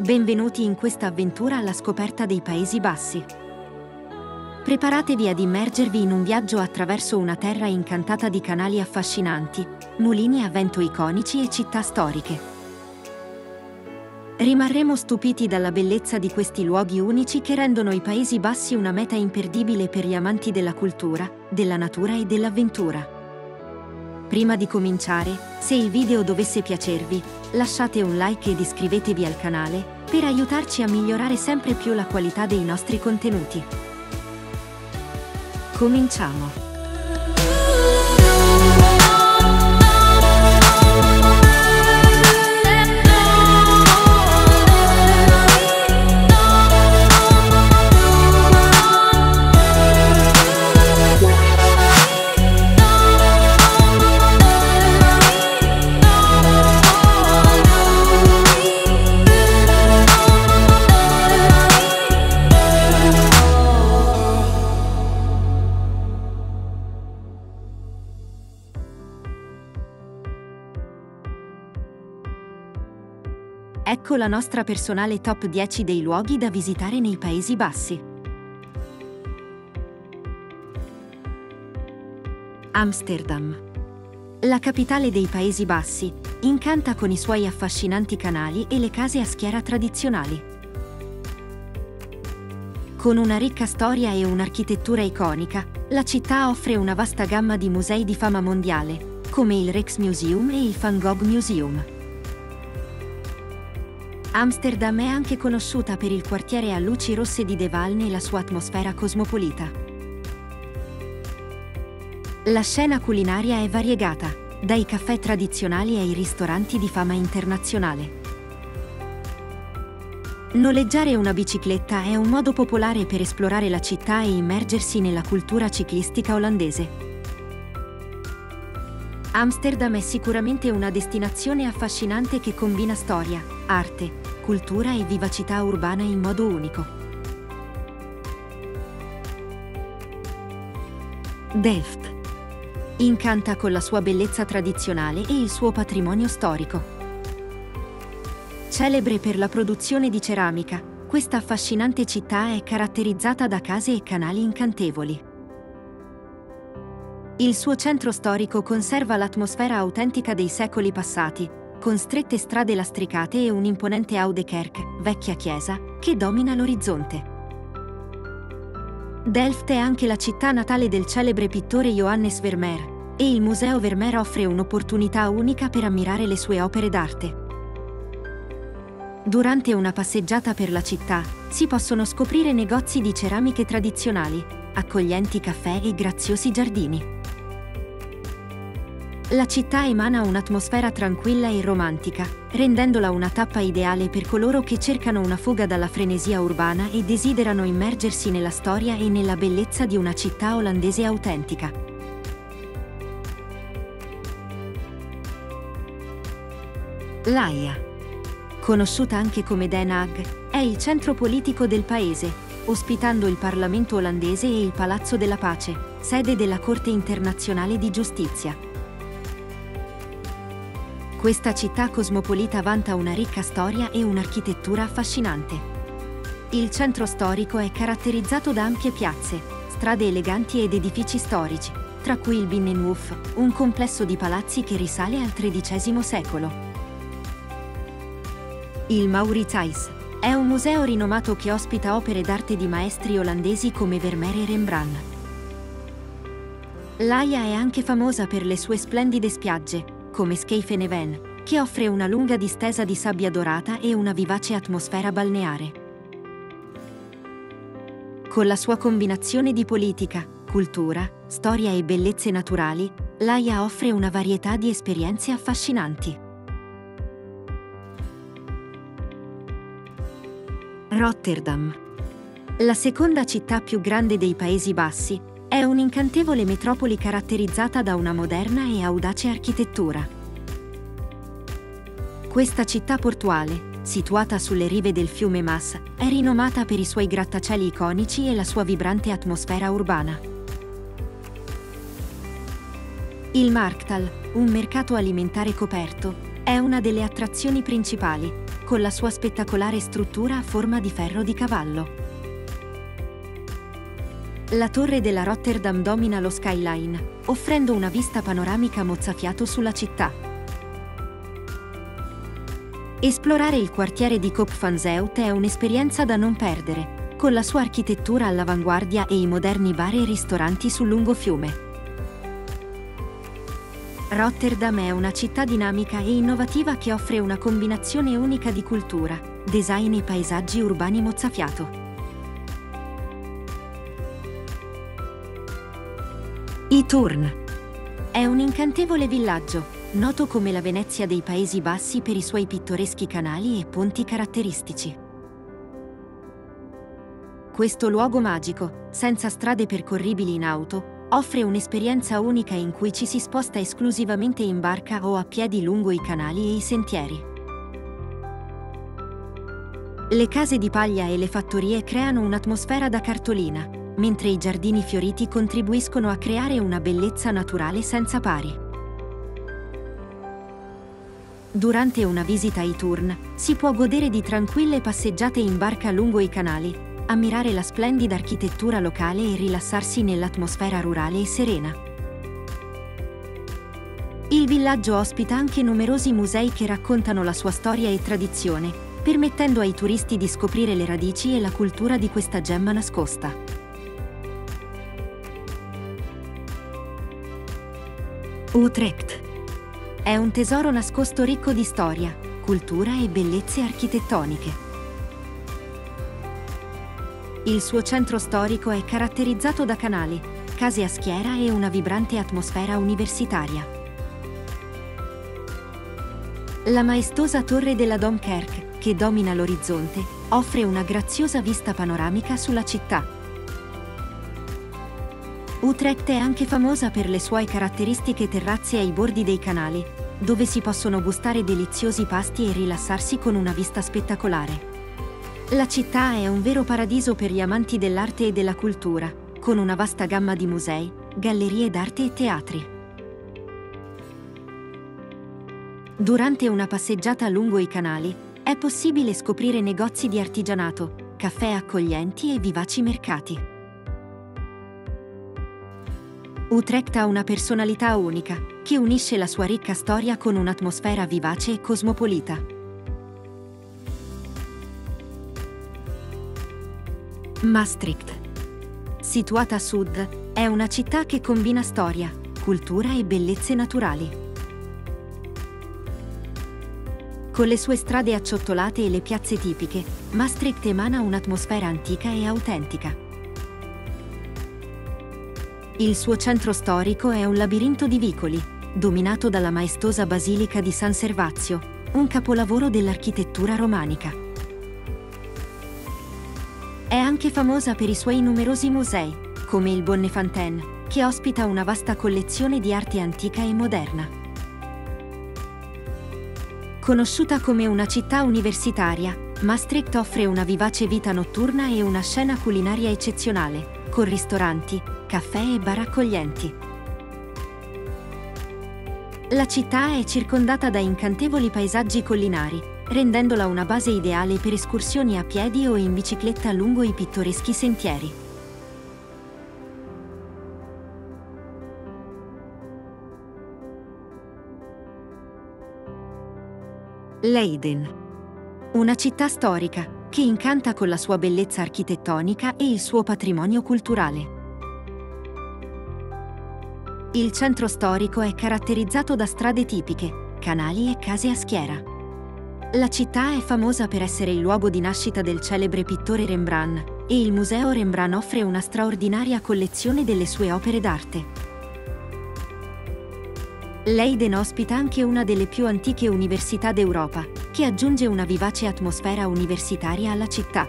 Benvenuti in questa avventura alla scoperta dei Paesi Bassi. Preparatevi ad immergervi in un viaggio attraverso una terra incantata di canali affascinanti, mulini a vento iconici e città storiche. Rimarremo stupiti dalla bellezza di questi luoghi unici che rendono i Paesi Bassi una meta imperdibile per gli amanti della cultura, della natura e dell'avventura. Prima di cominciare, se il video dovesse piacervi, lasciate un like ed iscrivetevi al canale, per aiutarci a migliorare sempre più la qualità dei nostri contenuti. Cominciamo! Ecco la nostra personale top 10 dei luoghi da visitare nei Paesi Bassi. Amsterdam. La capitale dei Paesi Bassi incanta con i suoi affascinanti canali e le case a schiera tradizionali. Con una ricca storia e un'architettura iconica, la città offre una vasta gamma di musei di fama mondiale, come il Rijksmuseum e il Van Gogh Museum. Amsterdam è anche conosciuta per il quartiere a luci rosse di De Wallen e la sua atmosfera cosmopolita. La scena culinaria è variegata, dai caffè tradizionali ai ristoranti di fama internazionale. Noleggiare una bicicletta è un modo popolare per esplorare la città e immergersi nella cultura ciclistica olandese. Amsterdam è sicuramente una destinazione affascinante che combina storia, arte, cultura e vivacità urbana in modo unico. Delft. Incanta con la sua bellezza tradizionale e il suo patrimonio storico. Celebre per la produzione di ceramica, questa affascinante città è caratterizzata da case e canali incantevoli. Il suo centro storico conserva l'atmosfera autentica dei secoli passati, con strette strade lastricate e un'imponente Oude Kerk, vecchia chiesa, che domina l'orizzonte. Delft è anche la città natale del celebre pittore Johannes Vermeer, e il Museo Vermeer offre un'opportunità unica per ammirare le sue opere d'arte. Durante una passeggiata per la città, si possono scoprire negozi di ceramiche tradizionali, accoglienti caffè e graziosi giardini. La città emana un'atmosfera tranquilla e romantica, rendendola una tappa ideale per coloro che cercano una fuga dalla frenesia urbana e desiderano immergersi nella storia e nella bellezza di una città olandese autentica. L'Aia. Conosciuta anche come Den Haag, è il centro politico del paese, ospitando il Parlamento olandese e il Palazzo della Pace, sede della Corte Internazionale di Giustizia. Questa città cosmopolita vanta una ricca storia e un'architettura affascinante. Il centro storico è caratterizzato da ampie piazze, strade eleganti ed edifici storici, tra cui il Binnenhof, un complesso di palazzi che risale al XIII secolo. Il Mauritshuis è un museo rinomato che ospita opere d'arte di maestri olandesi come Vermeer e Rembrandt. L'Aia è anche famosa per le sue splendide spiagge, come Scheveningen, che offre una lunga distesa di sabbia dorata e una vivace atmosfera balneare. Con la sua combinazione di politica, cultura, storia e bellezze naturali, l'Aia offre una varietà di esperienze affascinanti. Rotterdam. La seconda città più grande dei Paesi Bassi, è un'incantevole metropoli caratterizzata da una moderna e audace architettura. Questa città portuale, situata sulle rive del fiume Maas, è rinomata per i suoi grattacieli iconici e la sua vibrante atmosfera urbana. Il Markthal, un mercato alimentare coperto, è una delle attrazioni principali, con la sua spettacolare struttura a forma di ferro di cavallo. La torre della Rotterdam domina lo skyline, offrendo una vista panoramica mozzafiato sulla città. Esplorare il quartiere di Kop van Zuid è un'esperienza da non perdere, con la sua architettura all'avanguardia e i moderni bar e ristoranti sul lungofiume. Rotterdam è una città dinamica e innovativa che offre una combinazione unica di cultura, design e paesaggi urbani mozzafiato. Giethoorn è un incantevole villaggio, noto come la Venezia dei Paesi Bassi per i suoi pittoreschi canali e ponti caratteristici. Questo luogo magico, senza strade percorribili in auto, offre un'esperienza unica in cui ci si sposta esclusivamente in barca o a piedi lungo i canali e i sentieri. Le case di paglia e le fattorie creano un'atmosfera da cartolina, mentre i giardini fioriti contribuiscono a creare una bellezza naturale senza pari. Durante una visita ai Giethoorn, si può godere di tranquille passeggiate in barca lungo i canali, ammirare la splendida architettura locale e rilassarsi nell'atmosfera rurale e serena. Il villaggio ospita anche numerosi musei che raccontano la sua storia e tradizione, permettendo ai turisti di scoprire le radici e la cultura di questa gemma nascosta. Utrecht è un tesoro nascosto ricco di storia, cultura e bellezze architettoniche. Il suo centro storico è caratterizzato da canali, case a schiera e una vibrante atmosfera universitaria. La maestosa torre della Domkerk, che domina l'orizzonte, offre una graziosa vista panoramica sulla città. Utrecht è anche famosa per le sue caratteristiche terrazze ai bordi dei canali, dove si possono gustare deliziosi pasti e rilassarsi con una vista spettacolare. La città è un vero paradiso per gli amanti dell'arte e della cultura, con una vasta gamma di musei, gallerie d'arte e teatri. Durante una passeggiata lungo i canali, è possibile scoprire negozi di artigianato, caffè accoglienti e vivaci mercati. Utrecht ha una personalità unica, che unisce la sua ricca storia con un'atmosfera vivace e cosmopolita. Maastricht, situata a sud, è una città che combina storia, cultura e bellezze naturali. Con le sue strade acciottolate e le piazze tipiche, Maastricht emana un'atmosfera antica e autentica. Il suo centro storico è un labirinto di vicoli, dominato dalla maestosa Basilica di San Servazio, un capolavoro dell'architettura romanica. È anche famosa per i suoi numerosi musei, come il Bonnefanten, che ospita una vasta collezione di arte antica e moderna. Conosciuta come una città universitaria, Maastricht offre una vivace vita notturna e una scena culinaria eccezionale, con ristoranti, caffè e bar accoglienti. La città è circondata da incantevoli paesaggi collinari, rendendola una base ideale per escursioni a piedi o in bicicletta lungo i pittoreschi sentieri. Leiden, una città storica, che incanta con la sua bellezza architettonica e il suo patrimonio culturale. Il centro storico è caratterizzato da strade tipiche, canali e case a schiera. La città è famosa per essere il luogo di nascita del celebre pittore Rembrandt, e il Museo Rembrandt offre una straordinaria collezione delle sue opere d'arte. Leiden ospita anche una delle più antiche università d'Europa, che aggiunge una vivace atmosfera universitaria alla città.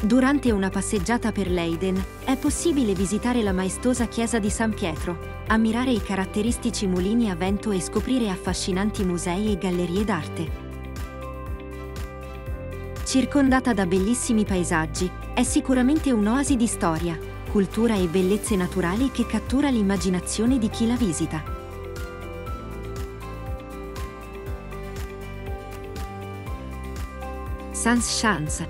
Durante una passeggiata per Leiden, è possibile visitare la maestosa chiesa di San Pietro, ammirare i caratteristici mulini a vento e scoprire affascinanti musei e gallerie d'arte. Circondata da bellissimi paesaggi, è sicuramente un'oasi di storia, cultura e bellezze naturali che cattura l'immaginazione di chi la visita. Zaanse Schans.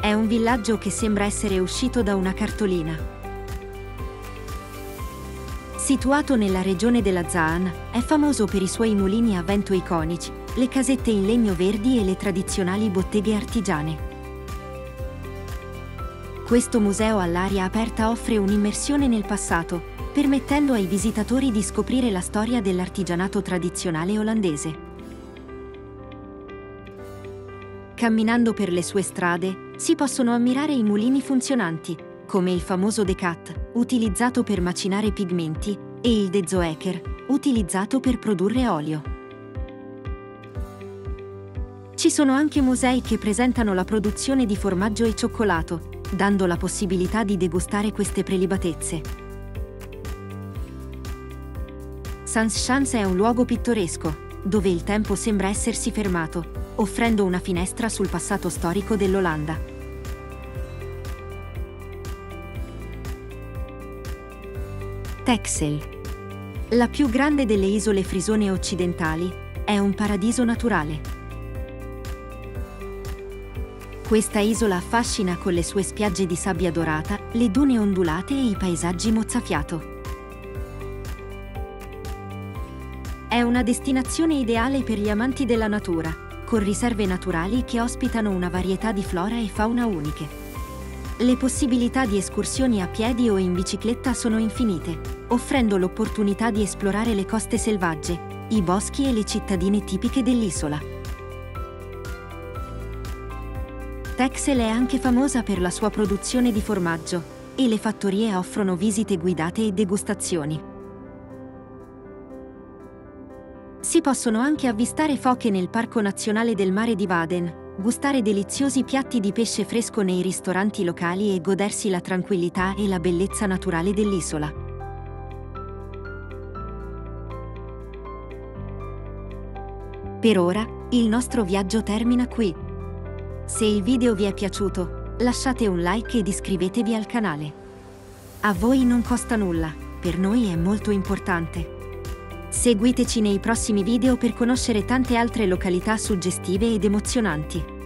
È un villaggio che sembra essere uscito da una cartolina. Situato nella regione della Zaan, è famoso per i suoi mulini a vento iconici, le casette in legno verdi e le tradizionali botteghe artigiane. Questo museo all'aria aperta offre un'immersione nel passato, permettendo ai visitatori di scoprire la storia dell'artigianato tradizionale olandese. Camminando per le sue strade, si possono ammirare i mulini funzionanti, come il famoso De Cat, utilizzato per macinare pigmenti, e il De Zoecker, utilizzato per produrre olio. Ci sono anche musei che presentano la produzione di formaggio e cioccolato, dando la possibilità di degustare queste prelibatezze. Zaanse Schans è un luogo pittoresco, dove il tempo sembra essersi fermato, offrendo una finestra sul passato storico dell'Olanda. Texel, la più grande delle isole frisone occidentali, è un paradiso naturale. Questa isola affascina con le sue spiagge di sabbia dorata, le dune ondulate e i paesaggi mozzafiato. È una destinazione ideale per gli amanti della natura, con riserve naturali che ospitano una varietà di flora e fauna uniche. Le possibilità di escursioni a piedi o in bicicletta sono infinite, offrendo l'opportunità di esplorare le coste selvagge, i boschi e le cittadine tipiche dell'isola. Texel è anche famosa per la sua produzione di formaggio, e le fattorie offrono visite guidate e degustazioni. Si possono anche avvistare foche nel Parco Nazionale del Mare di Waden, gustare deliziosi piatti di pesce fresco nei ristoranti locali e godersi la tranquillità e la bellezza naturale dell'isola. Per ora, il nostro viaggio termina qui. Se il video vi è piaciuto, lasciate un like ed iscrivetevi al canale. A voi non costa nulla, per noi è molto importante. Seguiteci nei prossimi video per conoscere tante altre località suggestive ed emozionanti.